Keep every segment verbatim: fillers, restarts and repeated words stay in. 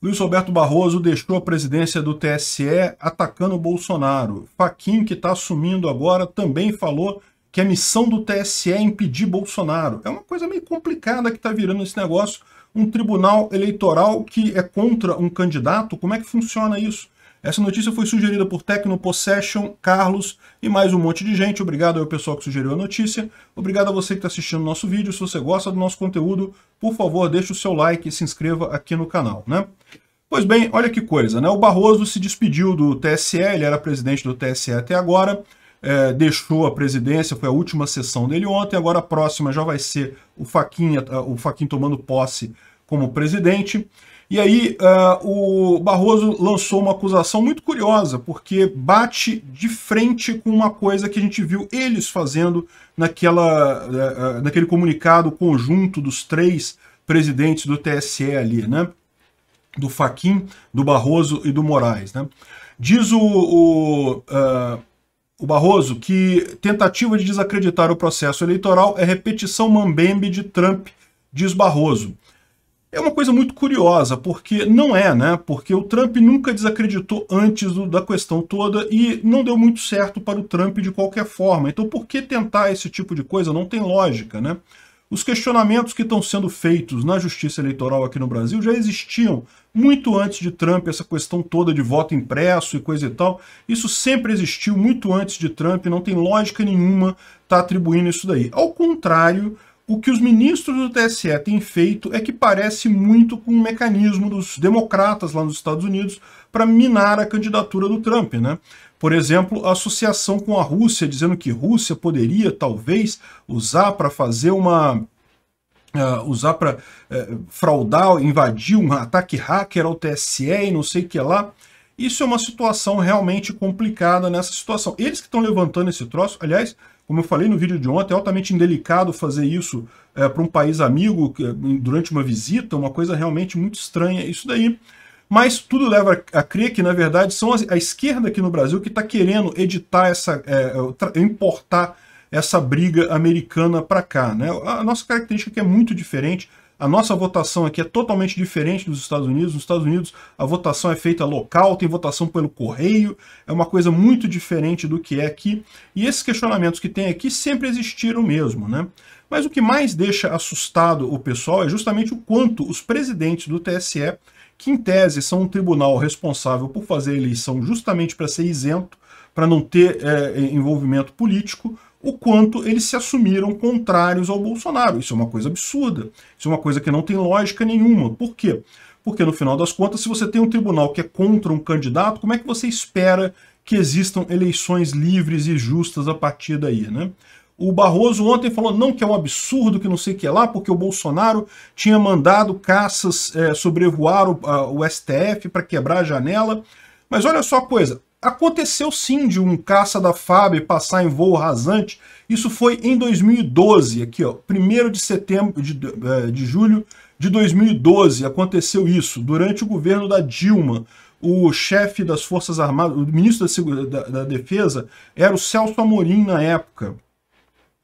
Luiz Roberto Barroso deixou a presidência do T S E atacando o Bolsonaro. Fachin, que está assumindo agora, também falou que a missão do T S E é impedir Bolsonaro. É uma coisa meio complicada que está virando esse negócio. Um tribunal eleitoral que é contra um candidato, como é que funciona isso? Essa notícia foi sugerida por Tecno Possession, Carlos e mais um monte de gente. Obrigado ao pessoal que sugeriu a notícia. Obrigado a você que está assistindo o nosso vídeo. Se você gosta do nosso conteúdo, por favor, deixe o seu like e se inscreva aqui no canal, né? Pois bem, olha que coisa, né? O Barroso se despediu do T S E, ele era presidente do T S E até agora, é, deixou a presidência, foi a última sessão dele ontem, agora a próxima já vai ser o Fachin, o Fachin tomando posse como presidente. E aí uh, o Barroso lançou uma acusação muito curiosa, porque bate de frente com uma coisa que a gente viu eles fazendo naquela, uh, uh, naquele comunicado conjunto dos três presidentes do T S E ali, né? Do Fachin, do Barroso e do Moraes, né? Diz o, o, uh, o Barroso que tentativa de desacreditar o processo eleitoral é repetição mambembe de Trump, diz Barroso. É uma coisa muito curiosa, porque não é, né? Porque o Trump nunca desacreditou antes do, da questão toda e não deu muito certo para o Trump de qualquer forma. Então por que tentar esse tipo de coisa? Não tem lógica, né? Os questionamentos que estão sendo feitos na justiça eleitoral aqui no Brasil já existiam muito antes de Trump, essa questão toda de voto impresso e coisa e tal. Isso sempre existiu muito antes de Trump, não tem lógica nenhuma tá atribuindo isso daí. Ao contrário, o que os ministros do T S E têm feito é que parece muito com um mecanismo dos democratas lá nos Estados Unidos para minar a candidatura do Trump, né? Por exemplo, a associação com a Rússia, dizendo que Rússia poderia, talvez, usar para fazer uma... Uh, usar para uh, fraudar, invadir um ataque hacker ao T S E e não sei o que lá. Isso é uma situação realmente complicada nessa situação. Eles que estão levantando esse troço, aliás... Como eu falei no vídeo de ontem, é altamente indelicado fazer isso é, para um país amigo durante uma visita, uma coisa realmente muito estranha isso daí. Mas tudo leva a crer que, na verdade, são a esquerda aqui no Brasil que está querendo editar essa, é, importar essa briga americana para cá, né? A nossa característica aqui é muito diferente. A nossa votação aqui é totalmente diferente dos Estados Unidos. Nos Estados Unidos a votação é feita local, tem votação pelo correio, é uma coisa muito diferente do que é aqui. E esses questionamentos que tem aqui sempre existiram mesmo, né? Mas o que mais deixa assustado o pessoal é justamente o quanto os presidentes do T S E, que em tese são um tribunal responsável por fazer a eleição justamente para ser isento, para não ter é, envolvimento político, o quanto eles se assumiram contrários ao Bolsonaro. Isso é uma coisa absurda, isso é uma coisa que não tem lógica nenhuma. Por quê? Porque no final das contas, se você tem um tribunal que é contra um candidato, como é que você espera que existam eleições livres e justas a partir daí, né? O Barroso ontem falou não que é um absurdo, que não sei o que é lá, porque o Bolsonaro tinha mandado caças é, sobrevoar o, a, o S T F para quebrar a janela. Mas olha só a coisa, aconteceu sim de um caça da F A B passar em voo rasante. Isso foi em dois mil e doze, aqui ó, primeiro de setembro de julho de dois mil e doze aconteceu isso, durante o governo da Dilma. O chefe das Forças Armadas, o ministro da, da, da Defesa, era o Celso Amorim na época.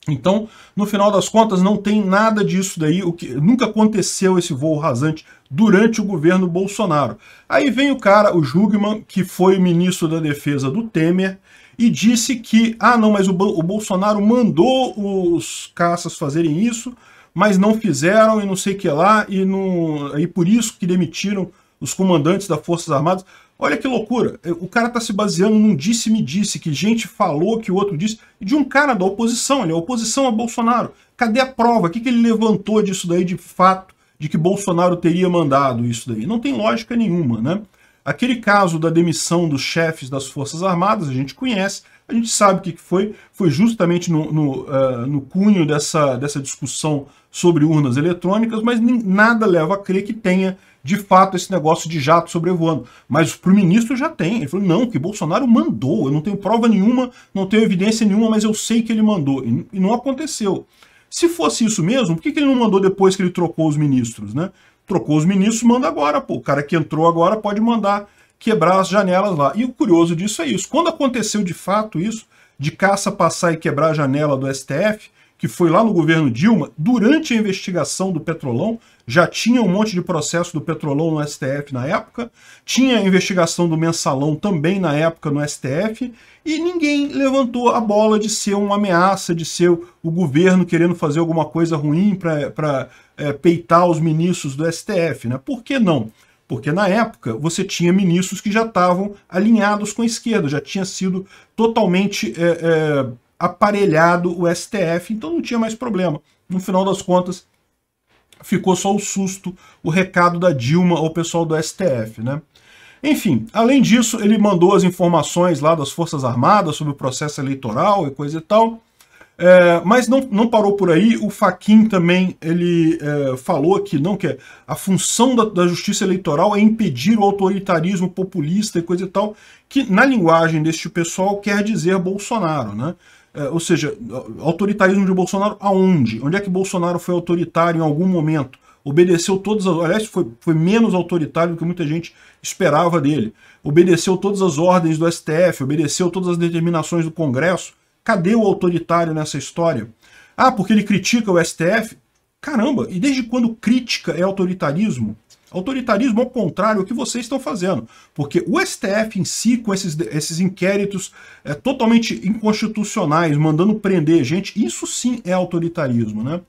Então, no final das contas, não tem nada disso daí, o que, nunca aconteceu esse voo rasante durante o governo Bolsonaro. Aí vem o cara, o Jugman, que foi ministro da Defesa do Temer, e disse que, ah não, mas o, o Bolsonaro mandou os caças fazerem isso, mas não fizeram e não sei o que lá, e, não, e por isso que demitiram os comandantes das Forças Armadas. Olha que loucura, o cara está se baseando num disse-me-disse, que gente falou, que o outro disse, de um cara da oposição, ele é oposição a Bolsonaro. Cadê a prova? O que, que ele levantou disso daí de fato, de que Bolsonaro teria mandado isso daí? Não tem lógica nenhuma, né? Aquele caso da demissão dos chefes das Forças Armadas, a gente conhece, a gente sabe o que foi, foi justamente no, no, uh, no cunho dessa, dessa discussão sobre urnas eletrônicas, mas nem, nada leva a crer que tenha de fato esse negócio de jato sobrevoando. Mas para o ministro já tem, ele falou, não, que Bolsonaro mandou, eu não tenho prova nenhuma, não tenho evidência nenhuma, mas eu sei que ele mandou, e, e não aconteceu. Se fosse isso mesmo, por que, que ele não mandou depois que ele trocou os ministros, né? Trocou os ministros, manda agora, pô. O cara que entrou agora pode mandar quebrar as janelas lá. E o curioso disso é isso. Quando aconteceu de fato isso, de caça passar e quebrar a janela do S T F, que foi lá no governo Dilma, durante a investigação do Petrolão, já tinha um monte de processo do Petrolão no S T F na época, tinha a investigação do Mensalão também na época no S T F, e ninguém levantou a bola de ser uma ameaça, de ser o governo querendo fazer alguma coisa ruim para é, peitar os ministros do S T F, né? Por que não? Porque na época você tinha ministros que já estavam alinhados com a esquerda, já tinha sido totalmente é, é, aparelhado o S T F, então não tinha mais problema. No final das contas, ficou só o susto, o recado da Dilma ao pessoal do S T F, né? Enfim, além disso, ele mandou as informações lá das Forças Armadas sobre o processo eleitoral e coisa e tal, é, mas não, não parou por aí. O Fachin também ele é, falou que, não, que a função da, da justiça eleitoral é impedir o autoritarismo populista e coisa e tal, que na linguagem deste pessoal quer dizer Bolsonaro, né? É, ou seja, autoritarismo de Bolsonaro aonde? Onde é que Bolsonaro foi autoritário em algum momento? Obedeceu todas as... Aliás, foi, foi menos autoritário do que muita gente esperava dele. Obedeceu todas as ordens do S T F, obedeceu todas as determinações do Congresso. Cadê o autoritário nessa história? Ah, porque ele critica o S T F? Caramba, e desde quando crítica é autoritarismo? Autoritarismo ao contrário do que vocês estão fazendo. Porque o S T F em si, com esses, esses inquéritos é, totalmente inconstitucionais, mandando prender gente, isso sim é autoritarismo, né?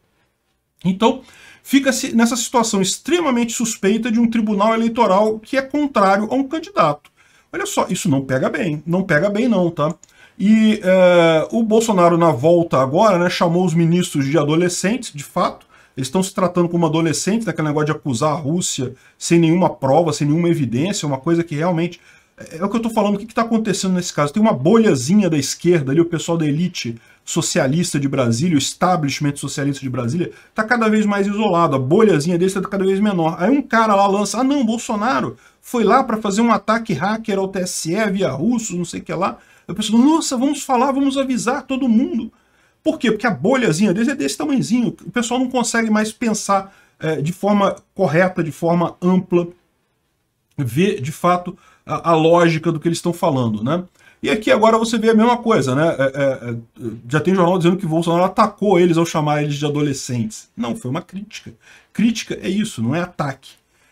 Então... fica-se nessa situação extremamente suspeita de um tribunal eleitoral que é contrário a um candidato. Olha só, isso não pega bem, não pega bem não, tá? E é, o Bolsonaro na volta agora, né, chamou os ministros de adolescentes, de fato, eles estão se tratando como adolescentes, daquele negócio de acusar a Rússia sem nenhuma prova, sem nenhuma evidência, uma coisa que realmente... É o que eu tô falando, o que que tá acontecendo nesse caso? Tem uma bolhazinha da esquerda ali, o pessoal da elite socialista de Brasília, o establishment socialista de Brasília, tá cada vez mais isolado, a bolhazinha deles tá cada vez menor. Aí um cara lá lança, ah não, Bolsonaro foi lá para fazer um ataque hacker ao T S E via russos, não sei o que lá. Eu penso, nossa, vamos falar, vamos avisar todo mundo. Por quê? Porque a bolhazinha deles é desse tamanhozinho, o pessoal não consegue mais pensar é, de forma correta, de forma ampla, ver de fato... A, a lógica do que eles estão falando, né? E aqui agora você vê a mesma coisa, né? É, é, já tem jornal dizendo que Bolsonaro atacou eles ao chamar eles de adolescentes. Não, foi uma crítica. Crítica é isso, não é ataque.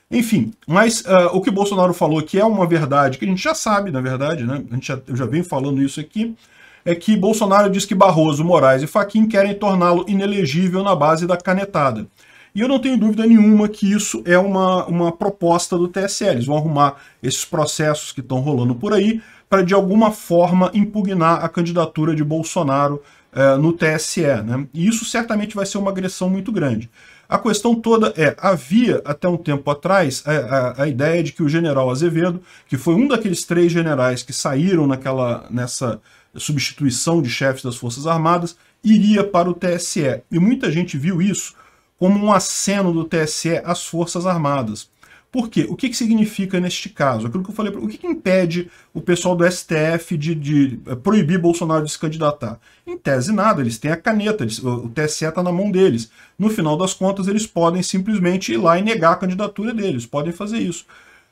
Enfim, mas uh, o que Bolsonaro falou que é uma verdade, que a gente já sabe, na verdade, né? A gente já, eu já venho falando isso aqui, é que Bolsonaro diz que Barroso, Moraes e Fachin querem torná-lo inelegível na base da canetada. E eu não tenho dúvida nenhuma que isso é uma, uma proposta do T S E. Eles vão arrumar esses processos que estão rolando por aí para, de alguma forma, impugnar a candidatura de Bolsonaro eh, no T S E, né? E isso certamente vai ser uma agressão muito grande. A questão toda é, havia até um tempo atrás a, a, a ideia de que o general Azevedo, que foi um daqueles três generais que saíram naquela, nessa substituição de chefes das Forças Armadas, iria para o T S E. E muita gente viu isso como um aceno do T S E às Forças Armadas. Por quê? O que que significa neste caso? Aquilo que eu falei, o que que impede o pessoal do S T F de, de proibir Bolsonaro de se candidatar? Em tese nada, eles têm a caneta, eles, o T S E está na mão deles. No final das contas, eles podem simplesmente ir lá e negar a candidatura deles, podem fazer isso.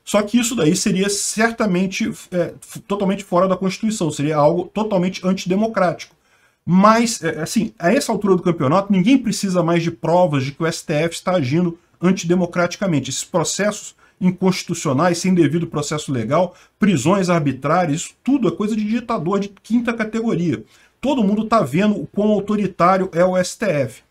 Só que isso daí seria certamente, é, totalmente fora da Constituição, seria algo totalmente antidemocrático. Mas, assim, a essa altura do campeonato, ninguém precisa mais de provas de que o S T F está agindo antidemocraticamente. Esses processos inconstitucionais, sem devido processo legal, prisões arbitrárias, isso tudo é coisa de ditador de quinta categoria. Todo mundo está vendo o quão autoritário é o S T F.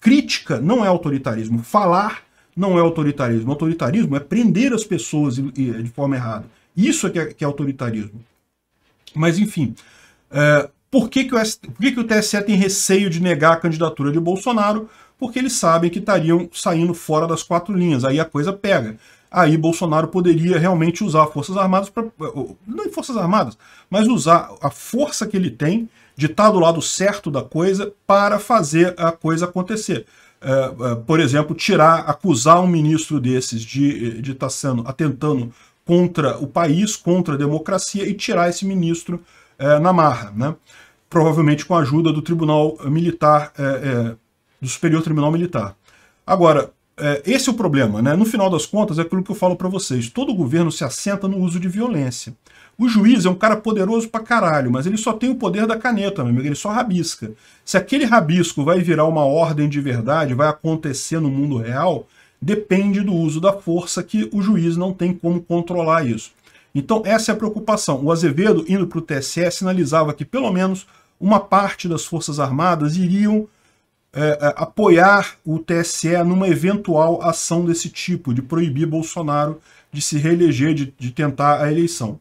Crítica não é autoritarismo. Falar não é autoritarismo. Autoritarismo é prender as pessoas de forma errada. Isso é que é, que é autoritarismo. Mas, enfim... É... Por que que o, por que que o T S E tem receio de negar a candidatura de Bolsonaro? Porque eles sabem que estariam saindo fora das quatro linhas. Aí a coisa pega. Aí Bolsonaro poderia realmente usar Forças Armadas para... Não Forças Armadas, mas usar a força que ele tem de estar do lado certo da coisa para fazer a coisa acontecer. Por exemplo, tirar, acusar um ministro desses de, de estar sendo, atentando contra o país, contra a democracia e tirar esse ministro na marra, né? Provavelmente com a ajuda do Tribunal Militar, é, é, do Superior Tribunal Militar. Agora, é, esse é o problema, né? No final das contas, é aquilo que eu falo para vocês, todo governo se assenta no uso de violência. O juiz é um cara poderoso pra caralho, mas ele só tem o poder da caneta, meu amigo, ele só rabisca. Se aquele rabisco vai virar uma ordem de verdade, vai acontecer no mundo real, depende do uso da força, que o juiz não tem como controlar isso. Então essa é a preocupação. O Azevedo, indo para o T S E, sinalizava que pelo menos uma parte das Forças Armadas iriam é, apoiar o T S E numa eventual ação desse tipo, de proibir Bolsonaro de se reeleger, de, de tentar a eleição.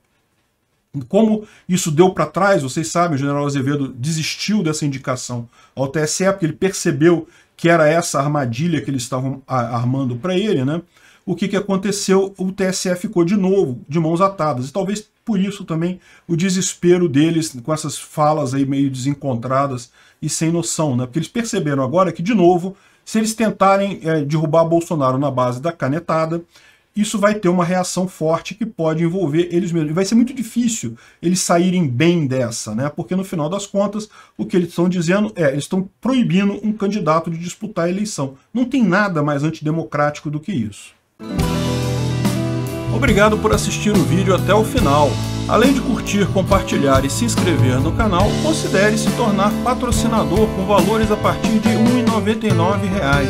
Como isso deu para trás, vocês sabem, o general Azevedo desistiu dessa indicação ao T S E, porque ele percebeu que era essa armadilha que eles estavam armando para ele, né? O que, que aconteceu? O T S E ficou de novo de mãos atadas. E talvez por isso também o desespero deles com essas falas aí meio desencontradas e sem noção, né? Porque eles perceberam agora que, de novo, se eles tentarem é, derrubar Bolsonaro na base da canetada, isso vai ter uma reação forte que pode envolver eles mesmos. E vai ser muito difícil eles saírem bem dessa, né? Porque no final das contas, o que eles estão dizendo é, eles estão proibindo um candidato de disputar a eleição. Não tem nada mais antidemocrático do que isso. Obrigado por assistir o vídeo até o final. Além de curtir, compartilhar e se inscrever no canal, considere se tornar patrocinador com valores a partir de um real e noventa e nove centavos.